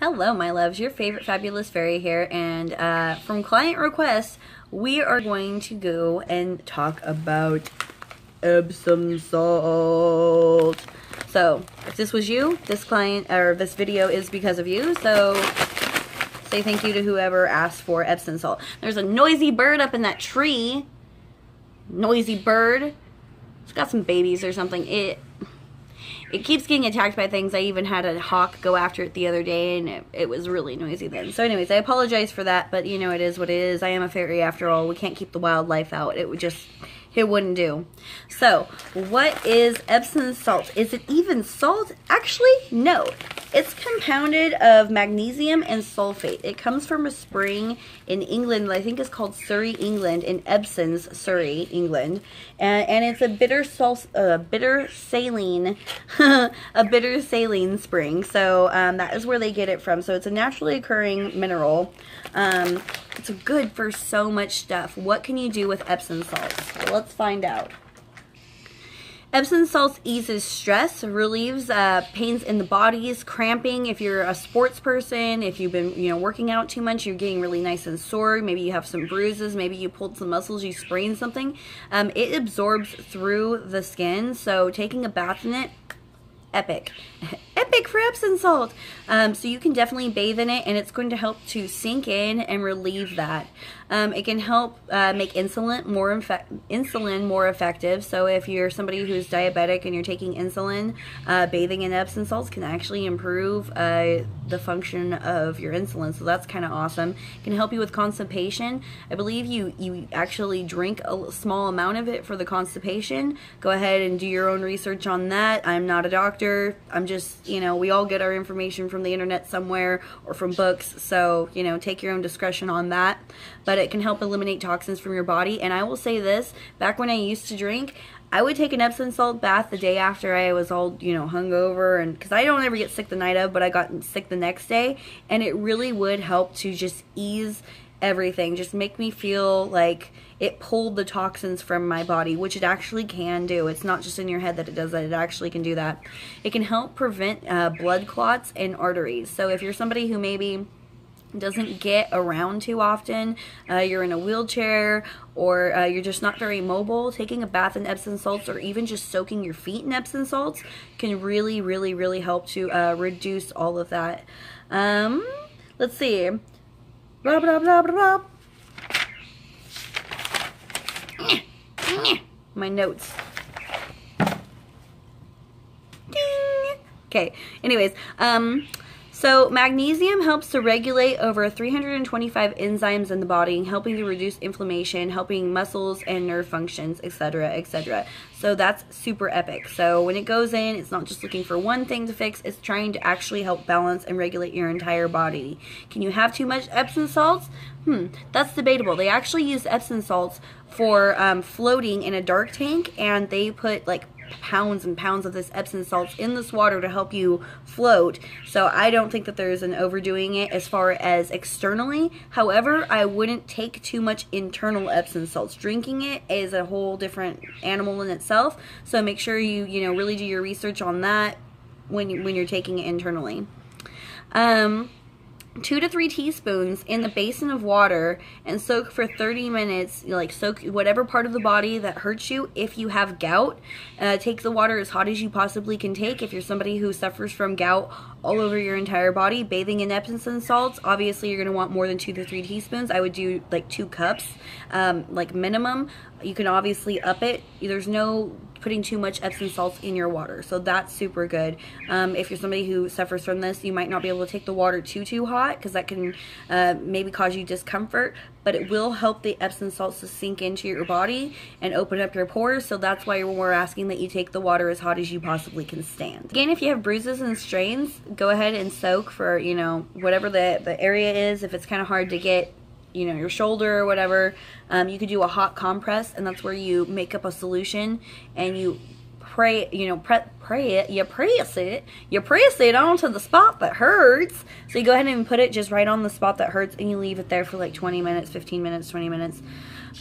Hello my loves, your favorite fabulous fairy here, and from client requests we are going to go and talk about Epsom salt. So if this was you, this client or this video is because of you, so say thank you to whoever asked for Epsom salt. There's a noisy bird up in that tree. Noisy bird. It's got some babies or something. It keeps getting attacked by things. I even had a hawk go after it the other day, and it was really noisy then. So anyways, I apologize for that, but you know, it is what it is. I am a fairy after all. We can't keep the wildlife out. It wouldn't do. So what is Epsom salt? Is it even salt? Actually, no. It's compounded of magnesium and sulfate. It comes from a spring in England, I think it's called Surrey, England, in Epsom's, Surrey, England. And it's a bitter saline spring. So that is where they get it from. So it's a naturally occurring mineral. It's good for so much stuff. What can you do with Epsom salts? Well, let's find out. Epsom salts eases stress, relieves pains in the body's cramping. If you're a sports person, if you've been working out too much, you're getting really nice and sore. Maybe you have some bruises. Maybe you pulled some muscles, you sprained something. It absorbs through the skin, so taking a bath in it, epic. Epic for Epsom salt. So you can definitely bathe in it, and it's going to help to sink in and relieve that. It can help make insulin more effective. So if you're somebody who's diabetic and you're taking insulin, bathing in Epsom salts can actually improve the function of your insulin. So that's kind of awesome. It can help you with constipation. I believe you actually drink a small amount of it for the constipation. Go ahead and do your own research on that. I'm not a doctor. I'm just, we all get our information from the internet somewhere or from books. So, take your own discretion on that. But it can help eliminate toxins from your body. And I will say this, back when I used to drink, I would take an Epsom salt bath the day after I was all, hungover, and because I don't ever get sick the night of, but I got sick the next day, and it really would help to just ease everything, just make me feel like it pulled the toxins from my body, which it actually can do. It's not just in your head that it does that, it actually can do that. It can help prevent blood clots and arteries. So if you're somebody who maybe doesn't get around too often, you're in a wheelchair, or you're just not very mobile, taking a bath in Epsom salts or even just soaking your feet in Epsom salts can really, really, really help to reduce all of that. Let's see. Blah, blah, blah, blah, blah. My notes. Ding. Okay, anyways, so magnesium helps to regulate over 325 enzymes in the body, helping to reduce inflammation, helping muscles and nerve functions, etc., etc. So that's super epic. So when it goes in, it's not just looking for one thing to fix, it's trying to actually help balance and regulate your entire body. Can you have too much Epsom salts? That's debatable. They actually use Epsom salts for floating in a dark tank, and they put like pounds and pounds of this Epsom salts in this water to help you float. So I don't think that there's an overdoing it as far as externally. However, I wouldn't take too much internal Epsom salts. Drinking it is a whole different animal in itself. So make sure you really do your research on that when you're taking it internally. 2 to 3 teaspoons in the basin of water and soak for 30 minutes, like soak whatever part of the body that hurts you. If you have gout, take the water as hot as you possibly can take. If you're somebody who suffers from gout all over your entire body, bathing in Epsom salts, obviously you're going to want more than 2 to 3 teaspoons. I would do like 2 cups, like minimum. You can obviously up it. There's no putting too much Epsom salts in your water, so that's super good. If you're somebody who suffers from this, you might not be able to take the water too hot, because that can maybe cause you discomfort, but it will help the Epsom salts to sink into your body and open up your pores. So that's why we're asking that you take the water as hot as you possibly can stand. Again, if you have bruises and strains, go ahead and soak for whatever the area is. If it's kind of hard to get your shoulder or whatever, you could do a hot compress, and that's where you make up a solution and you press it onto the spot that hurts. So you go ahead and put it just right on the spot that hurts, and you leave it there for like 20 minutes, 15 minutes, 20 minutes.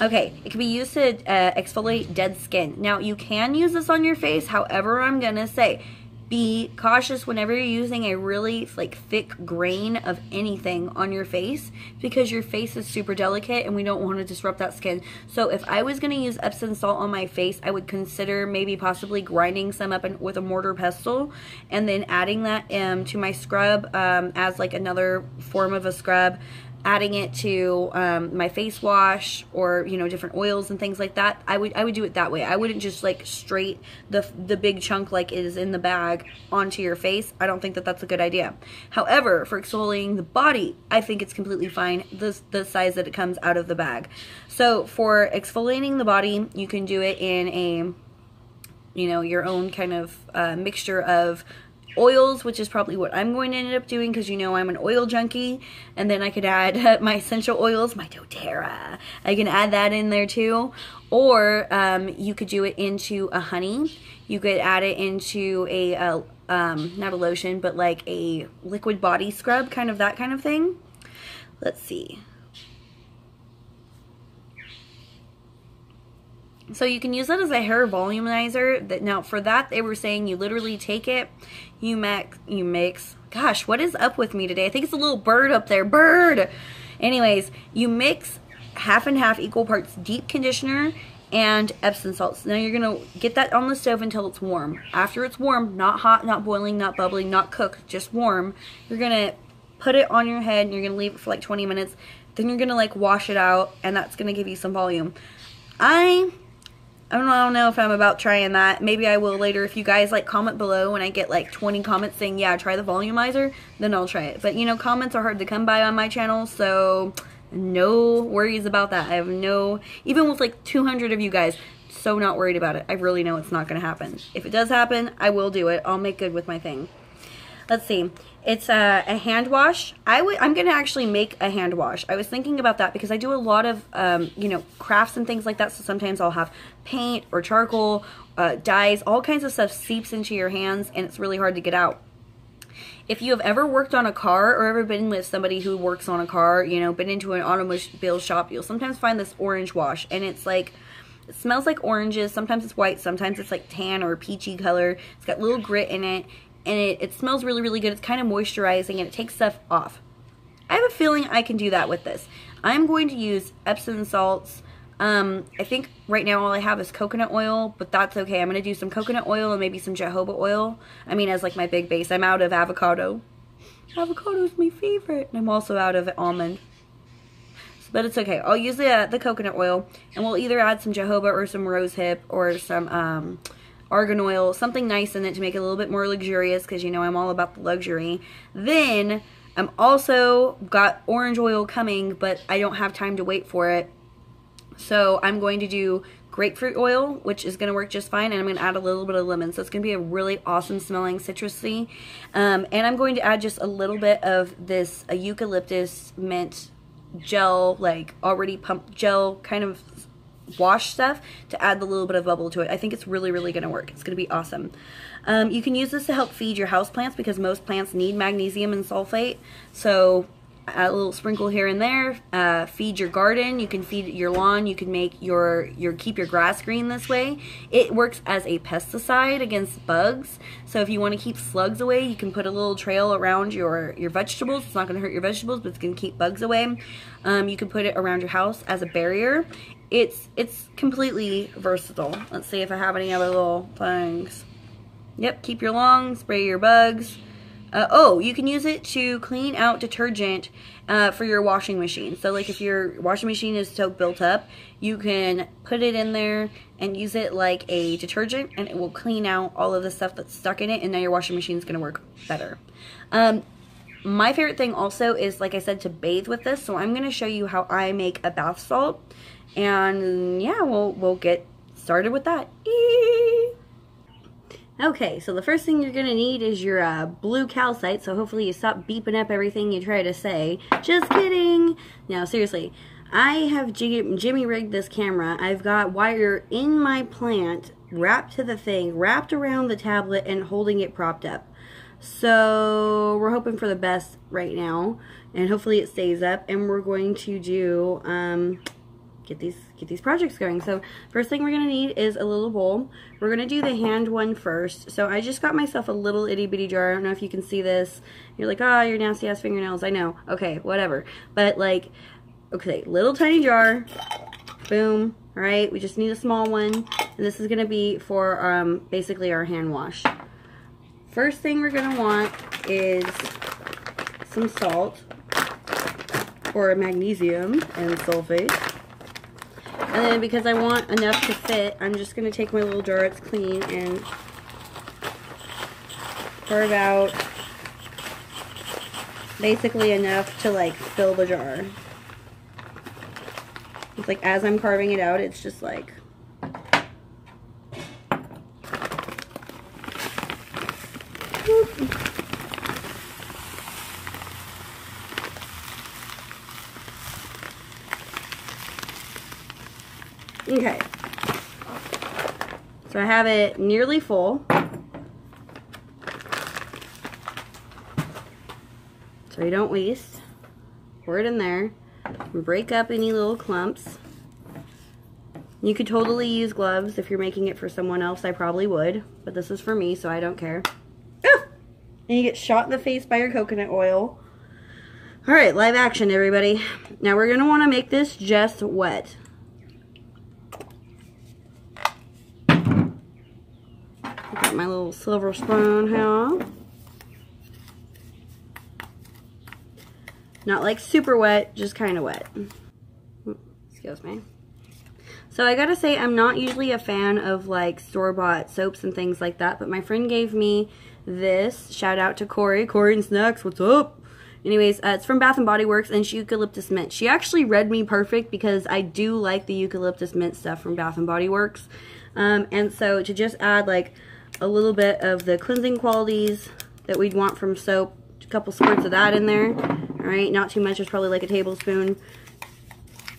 Okay, it can be used to exfoliate dead skin. Now you can use this on your face. However, I'm gonna say Be cautious whenever you're using a really like thick grain of anything on your face, because your face is super delicate and we don't want to disrupt that skin. So if I was going to use Epsom salt on my face, I would consider maybe possibly grinding some up with a mortar pestle and then adding that to my scrub as like another form of a scrub, adding it to my face wash or, you know, different oils and things like that. I would do it that way. I wouldn't just like straight the big chunk like it is in the bag onto your face. I don't think that that's a good idea. However, for exfoliating the body, I think it's completely fine, the size that it comes out of the bag. So for exfoliating the body, you can do it in a, you know, your own kind of mixture of oils, which is probably what I'm going to end up doing because, you know, I'm an oil junkie. And then I could add my essential oils, my doTERRA. I can add that in there too. Or you could do it into a honey. You could add it into not a lotion, but like a liquid body scrub, kind of that kind of thing. Let's see. So you can use that as a hair volumizer. Now for that, they were saying you literally take it, you mix. Gosh, what is up with me today? I think it's a little bird up there. Bird! Anyways, you mix half and half, equal parts deep conditioner and Epsom salts. Now you're going to get that on the stove until it's warm. After it's warm, not hot, not boiling, not bubbling, not cooked, just warm, you're going to put it on your head and you're going to leave it for like 20 minutes. Then you're going to like wash it out, and that's going to give you some volume. I don't know if I'm about trying that. Maybe I will later. If you guys like comment below when I get like 20 comments saying, yeah, try the volumizer, then I'll try it. But you know, comments are hard to come by on my channel, so no worries about that. I have no, even with like 200 of you guys, so not worried about it. I really know it's not going to happen. If it does happen, I will do it. I'll make good with my thing. Let's see. It's a hand wash. I'm going to actually make a hand wash. I was thinking about that because I do a lot of, you know, crafts and things like that. So sometimes I'll have paint or charcoal, dyes, all kinds of stuff seeps into your hands and it's really hard to get out. If you have ever worked on a car or ever been with somebody who works on a car, you know, been into an automobile shop, you'll sometimes find this orange wash and it's like, it smells like oranges. Sometimes it's white. Sometimes it's like tan or peachy color. It's got little grit in it. And it smells really, really good. It's kind of moisturizing and it takes stuff off. I have a feeling I can do that with this. I'm going to use Epsom salts. I think right now all I have is coconut oil, but that's okay. I'm going to do some coconut oil and maybe some jojoba oil. I mean, as like my big base. I'm out of avocado. Avocado's my favorite. And I'm also out of almond. But it's okay. I'll use the coconut oil. And we'll either add some jojoba or some rose hip or some argan oil, something nice in it to make it a little bit more luxurious, because you know I'm all about the luxury. Then I'm also got orange oil coming, but I don't have time to wait for it, so I'm going to do grapefruit oil, which is going to work just fine, and I'm going to add a little bit of lemon, so it's going to be a really awesome smelling citrusy. And I'm going to add just a little bit of this eucalyptus mint gel, like already pumped gel kind of wash stuff, to add the little bit of bubble to it. I think it's really, really going to work. It's going to be awesome. You can use this to help feed your houseplants, because most plants need magnesium and sulfate. So add a little sprinkle here and there. Feed your garden. You can feed your lawn. You can make your keep your grass green this way. It works as a pesticide against bugs. So if you want to keep slugs away, you can put a little trail around your vegetables. It's not going to hurt your vegetables, but it's going to keep bugs away. You can put it around your house as a barrier. It's completely versatile. Let's see if I have any other little things. Yep, keep your lawn, spray your bugs. Oh, you can use it to clean out detergent for your washing machine. So like if your washing machine is so built up, you can put it in there and use it like a detergent, and it will clean out all of the stuff that's stuck in it, and now your washing machine is going to work better. My favorite thing also is, like I said, to bathe with this. So I'm going to show you how I make a bath salt. And yeah, we'll get started with that. Eee! Okay, so the first thing you're going to need is your blue calcite. So hopefully you stop beeping up everything you try to say. Just kidding. No, seriously. I have jimmy rigged this camera. I've got wire in my plant wrapped to the thing, wrapped around the tablet and holding it propped up. So we're hoping for the best right now. And hopefully it stays up. And we're going to do get these projects going. So first thing we're gonna need is a little bowl. We're gonna do the hand one first. So I just got myself a little itty bitty jar. I don't know if you can see this. You're like, oh, your nasty ass fingernails. I know. Okay, whatever. But like, okay, little tiny jar. Boom. All right, we just need a small one, and this is gonna be for basically our hand wash. First thing we're gonna want is some salt or magnesium and sulfate. And then because I want enough to fit, I'm just going to take my little jar, it's clean, and carve out basically enough to like fill the jar. It's like as I'm carving it out, it's just like whoop. Okay, so I have it nearly full. So you don't waste. Pour it in there. Break up any little clumps. You could totally use gloves if you're making it for someone else. I probably would, but this is for me, so I don't care. Ah! And you get shot in the face by your coconut oil. All right, live action, everybody. Now we're gonna want to make this just wet. My little silver spoon here. Not like super wet, just kind of wet. Excuse me. So I gotta say, I'm not usually a fan of like store-bought soaps and things like that, but my friend gave me this. Shout out to Corey. Corey and Snacks, what's up? Anyways, it's from Bath and Body Works, and it's eucalyptus mint. She actually read me perfect because I do like the eucalyptus mint stuff from Bath and Body Works. And so to just add like a little bit of the cleansing qualities that we'd want from soap. A couple squirts of that in there. Alright, not too much. It's probably like a tablespoon.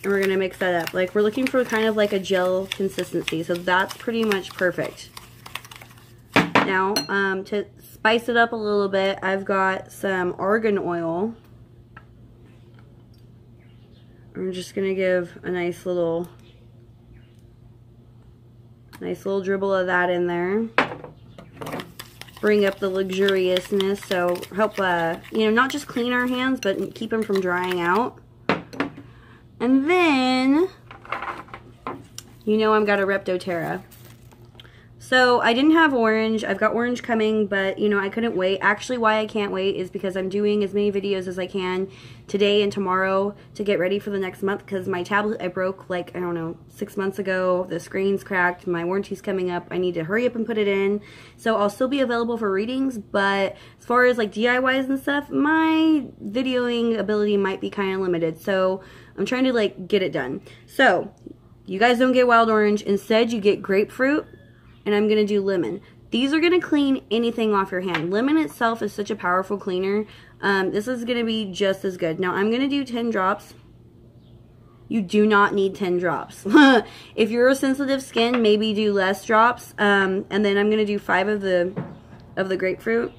And we're going to mix that up. Like, we're looking for kind of like a gel consistency. So that's pretty much perfect. Now, to spice it up a little bit, I've got some argan oil. I'm just going to give a nice little dribble of that in there. Bring up the luxuriousness, so help, you know, not just clean our hands, but keep them from drying out. And then, you know I've got a rep doTERRA. So I didn't have orange. I've got orange coming, but, you know, I couldn't wait. Actually, why I can't wait is because I'm doing as many videos as I can today and tomorrow to get ready for the next month, because my tablet I broke, like, I don't know, 6 months ago. The screen's cracked. My warranty's coming up. I need to hurry up and put it in. So I'll still be available for readings, but as far as, like, DIYs and stuff, my videoing ability might be kind of limited. So I'm trying to, like, get it done. So you guys don't get wild orange. Instead, you get grapefruit. And I'm going to do lemon. These are going to clean anything off your hand. Lemon itself is such a powerful cleaner. This is going to be just as good. Now, I'm going to do 10 drops. You do not need 10 drops. If you're a sensitive skin, maybe do less drops. And then I'm going to do 5 of the grapefruit.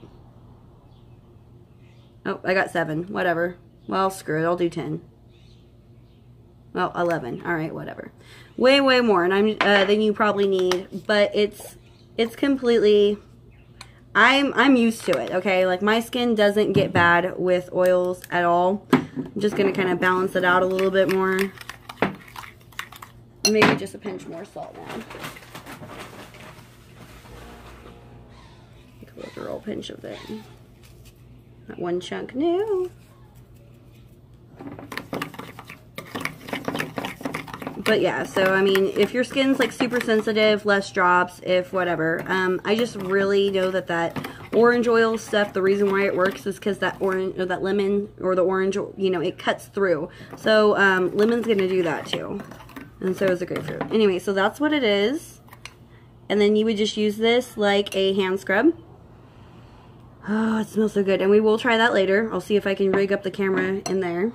Oh, I got 7. Whatever. Well, screw it. I'll do 10. Well, 11. All right, whatever. Way more, and I'm than you probably need, but it's completely. I'm used to it. Okay, like my skin doesn't get bad with oils at all. I'm just gonna kind of balance it out a little bit more. Maybe just a pinch more salt now. Take a literal pinch of it. Not one chunk. No. But yeah, so I mean, if your skin's like super sensitive, less drops, if whatever. I just really know that orange oil stuff, the reason why it works is because that orange, or that lemon, or the orange, you know, it cuts through. So lemon's going to do that too. And so is the grapefruit. Anyway, so that's what it is. And then you would just use this like a hand scrub. Oh, it smells so good. And we will try that later. I'll see if I can rig up the camera in there.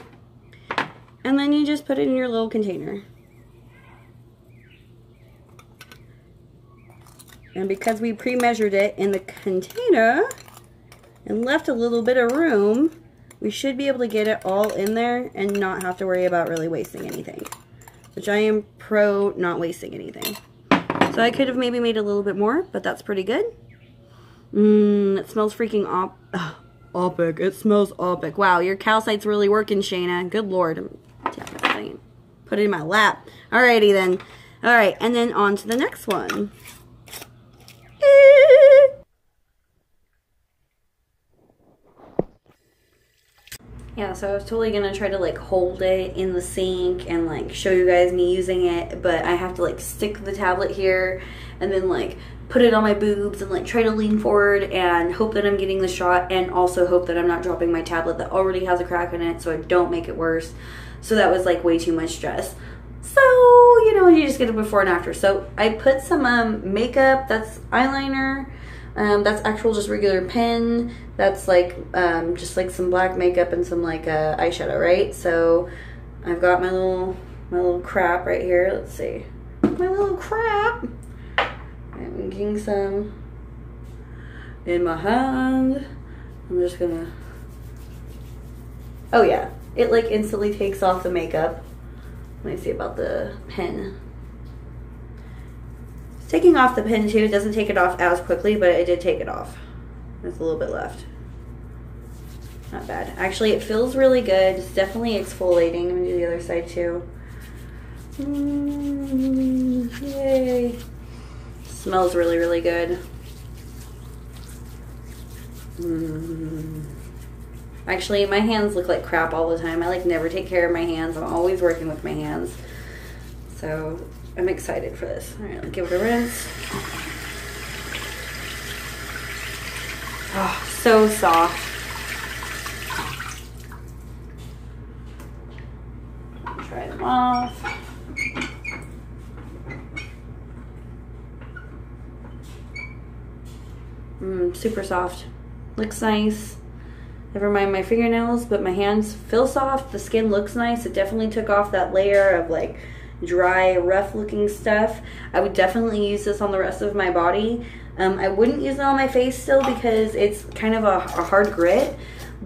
And then you just put it in your little container. And because we pre-measured it in the container and left a little bit of room, we should be able to get it all in there and not have to worry about really wasting anything. which I am pro not wasting anything. So I could have maybe made a little bit more, but that's pretty good. It smells freaking epic. It smells epic. Wow, your calcite's really working, Shana. Good Lord. Put it in my lap. Alrighty then. Alright, and then on to the next one. Yeah, so I was totally gonna try to like hold it in the sink and like show you guys me using it, but I have to like stick the tablet here and then like put it on my boobs and like try to lean forward and hope that I'm getting the shot, and also hope that I'm not dropping my tablet that already has a crack in it so I don't make it worse. So that was like way too much stress. So, you know, you just get a before and after. So I put some makeup, that's eyeliner. That's actual just regular pen. That's like just like some black makeup and some like eyeshadow, right? So I've got my little crap right here. Let's see, my little crap. I'm getting some in my hand. I'm just gonna. Oh yeah, it like instantly takes off the makeup. Let me see about the pen. Taking off the pen too, it doesn't take it off as quickly, but it did take it off. There's a little bit left. Not bad. Actually, it feels really good. It's definitely exfoliating. I'm gonna do the other side too. Yay. Smells really, really good. Actually, my hands look like crap all the time. I like never take care of my hands. I'm always working with my hands. So I'm excited for this. All right, let's give it a rinse. Oh, so soft. Try them off. Super soft. Looks nice. Never mind my fingernails, but my hands feel soft. The skin looks nice. It definitely took off that layer of like dry, rough looking stuff. I would definitely use this on the rest of my body. I wouldn't use it on my face still because it's kind of a hard grit,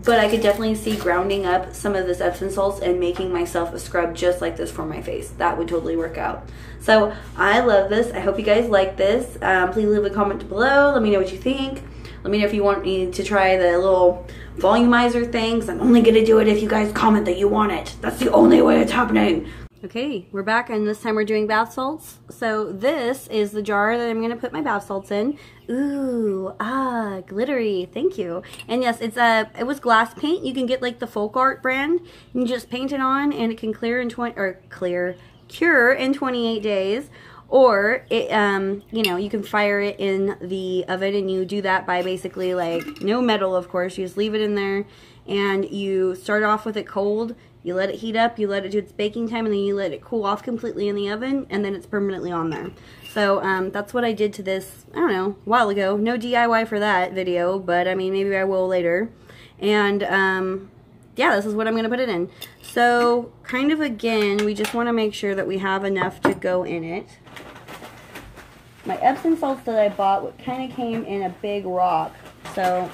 but I could definitely see grounding up some of this Epsom salts and making myself a scrub just like this for my face. That would totally work out. So I love this. I hope you guys like this. Please leave a comment below. Let me know what you think. Let me know if you want me to try the little volumizer things. I'm only gonna do it if you guys comment that you want it. That's the only way it's happening. Okay, we're back, and this time we're doing bath salts. So this is the jar that I'm gonna put my bath salts in. Ooh, glittery, thank you. And yes, it was glass paint. You can get like the Folk Art brand. You can just paint it on and it can cure in 28 days. Or it, you know, you can fire it in the oven, and you do that by basically like no metal, of course. You just leave it in there and you start off with it cold. You let it heat up, you let it do its baking time, and then you let it cool off completely in the oven, and then it's permanently on there. So that's what I did to this, I don't know, a while ago. No DIY for that video, but I mean, maybe I will later. And yeah, this is what I'm gonna put it in. So kind of again, we just wanna make sure that we have enough to go in it. My Epsom salts that I bought kind of came in a big rock, so,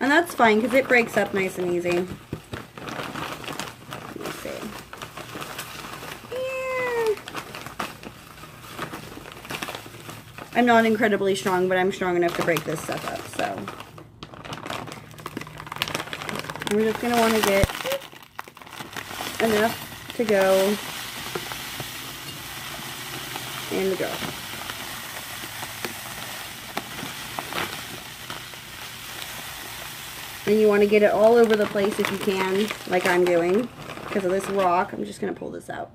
and that's fine because it breaks up nice and easy. I'm not incredibly strong, but I'm strong enough to break this stuff up, so. We're just going to want to get enough to go in the jar. And you want to get it all over the place if you can, like I'm doing. Because of this rock, I'm just going to pull this out.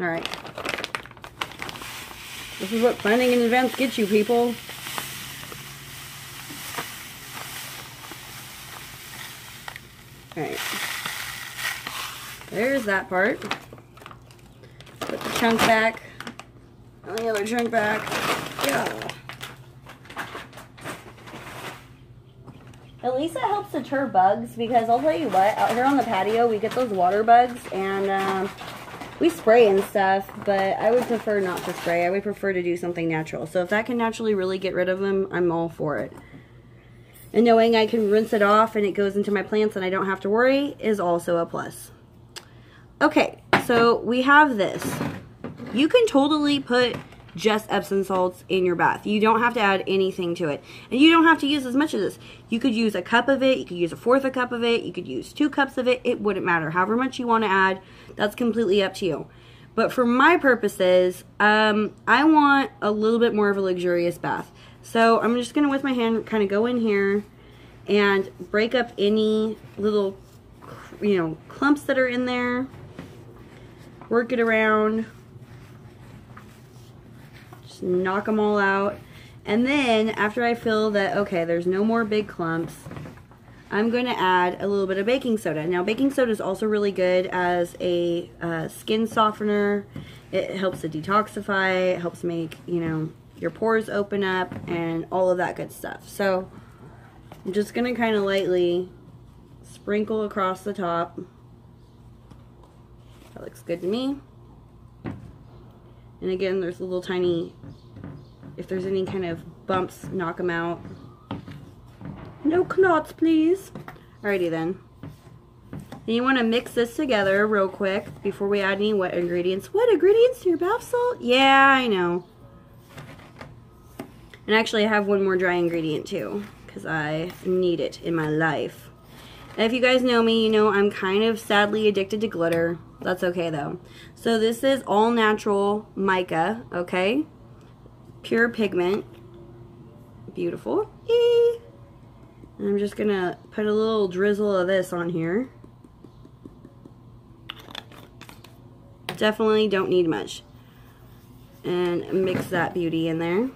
Alright. This is what planning in advance gets you, people. Alright. There's that part. Put the chunk back. And the other chunk back. Yeah. At least it helps deter bugs, because I'll tell you what, out here on the patio we get those water bugs, and We spray and stuff, but I would prefer not to spray. I would prefer to do something natural. So if that can naturally really get rid of them, I'm all for it. And knowing I can rinse it off and it goes into my plants and I don't have to worry is also a plus. Okay, so we have this. You can totally put just Epsom salts in your bath. You don't have to add anything to it. And you don't have to use as much of this. You could use a cup of it. You could use a fourth of a cup of it. You could use 2 cups of it. It wouldn't matter. However much you want to add, that's completely up to you. But for my purposes, I want a little bit more of a luxurious bath. So I'm just going to, with my hand, kind of go in here and break up any little, you know, clumps that are in there. Work it around. Just knock them all out. And then after I feel that, okay, there's no more big clumps, I'm going to add a little bit of baking soda. Now, baking soda is also really good as a skin softener. It helps to detoxify. It helps make, you know, your pores open up and all of that good stuff. So I'm just gonna kind of lightly sprinkle across the top. That looks good to me. And again, there's a little tiny, if there's any kind of bumps, knock them out. No knots, please. Alrighty then. And you want to mix this together real quick before we add any wet ingredients. What ingredients to your bath salt? Yeah, I know. And actually, I have one more dry ingredient too, because I need it in my life. And if you guys know me, you know I'm kind of sadly addicted to glitter. That's okay though. So this is all natural mica, okay? Pure pigment. Beautiful. Eee! And I'm just gonna put a little drizzle of this on here. Definitely don't need much. And mix that beauty in there.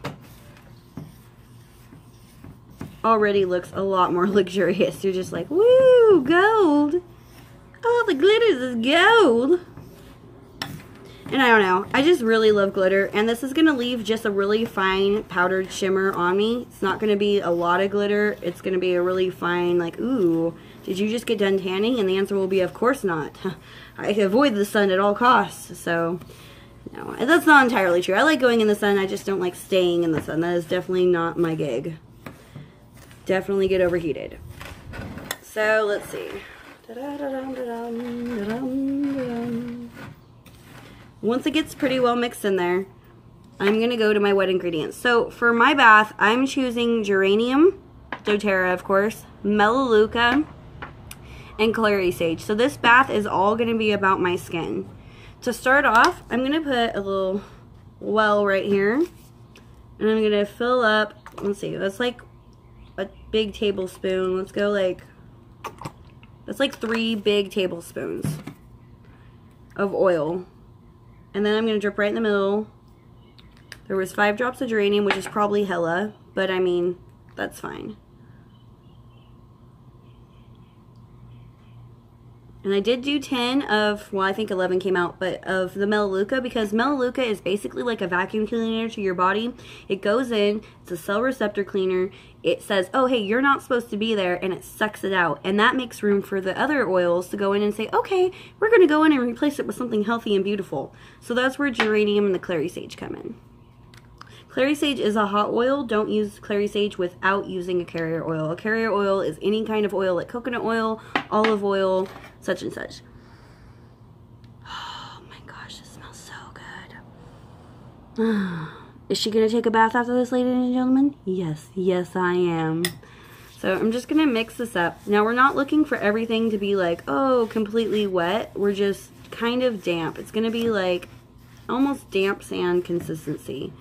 Already looks a lot more luxurious. You're just like, woo, gold. All the glitters is gold. And I don't know, I just really love glitter, and this is gonna leave just a really fine powdered shimmer on me. It's not gonna be a lot of glitter. It's gonna be a really fine, like, ooh, did you just get done tanning? And the answer will be, of course not. I avoid the sun at all costs. So no, that's not entirely true. I like going in the sun. I just don't like staying in the sun. That is definitely not my gig. Definitely get overheated. So let's see. Once it gets pretty well mixed in there, I'm gonna go to my wet ingredients. So for my bath, I'm choosing geranium, doTERRA of course, melaleuca, and clary sage. So this bath is all gonna be about my skin. To start off, I'm gonna put a little well right here, and I'm gonna fill up, let's see, that's like a big tablespoon. Let's go like, that's like 3 big tablespoons of oil. And then I'm going to drip right in the middle. There was 5 drops of geranium, which is probably hella, but I mean, that's fine. And I did do 10 of, well, I think 11 came out, but of the melaleuca, because melaleuca is basically like a vacuum cleaner to your body. It goes in, it's a cell receptor cleaner. It says, oh, hey, you're not supposed to be there, and it sucks it out. And that makes room for the other oils to go in and say, okay, we're going to go in and replace it with something healthy and beautiful. So that's where geranium and the clary sage come in. Clary sage is a hot oil. Don't use clary sage without using a carrier oil. A carrier oil is any kind of oil, like coconut oil, olive oil, such and such. Oh my gosh, this smells so good. Is she gonna take a bath after this, ladies and gentlemen? Yes, yes I am. So I'm just gonna mix this up. Now we're not looking for everything to be like, oh, completely wet. We're just kind of damp. It's gonna be like almost damp sand consistency.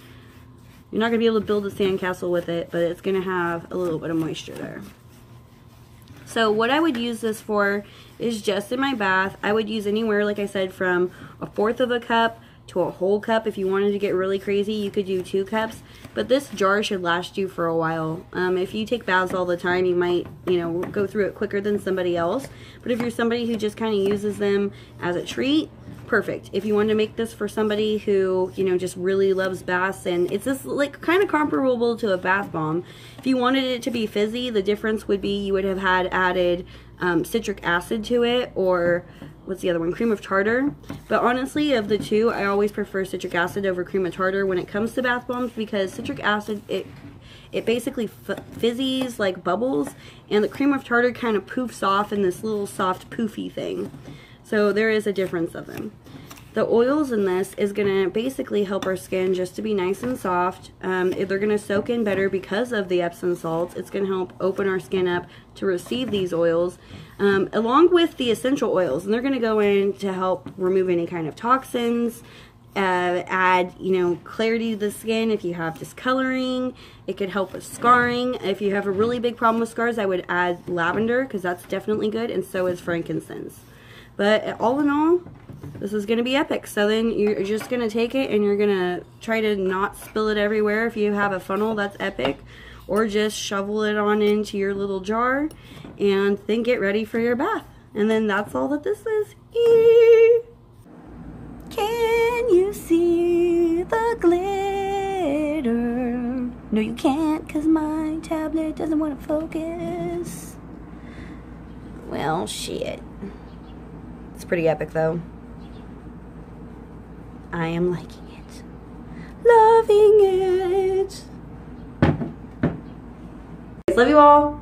You're not going to be able to build a sandcastle with it, but it's going to have a little bit of moisture there. So what I would use this for is just in my bath. I would use anywhere, like I said, from 1/4 of a cup to a whole cup. If you wanted to get really crazy, you could do 2 cups. But this jar should last you for a while. If you take baths all the time, you might, you know, go through it quicker than somebody else. But if you're somebody who just kind of uses them as a treat, perfect. If you want to make this for somebody who, you know, just really loves baths, and it's just like kind of comparable to a bath bomb. If you wanted it to be fizzy, the difference would be you would have had added citric acid to it, or what's the other one, cream of tartar. But honestly, of the two, I always prefer citric acid over cream of tartar when it comes to bath bombs, because citric acid, it basically fizzies like bubbles, and the cream of tartar kind of poofs off in this little soft poofy thing. So there is a difference of them. The oils in this is going to basically help our skin just to be nice and soft. They're going to soak in better because of the Epsom salts. It's going to help open our skin up to receive these oils, along with the essential oils. And they're going to go in to help remove any kind of toxins, add, clarity to the skin if you have discoloring. It could help with scarring. If you have a really big problem with scars, I would add lavender, because that's definitely good, and so is frankincense. But all in all, this is going to be epic. So then you're just going to take it and you're going to try to not spill it everywhere. If you have a funnel, that's epic. Or just shovel it on into your little jar and then get ready for your bath. And then that's all that this is. Eee! Can you see the glitter? No, you can't, because my tablet doesn't want to focus. Well, shit. It's pretty epic, though. I am liking it. Loving it. Love you all.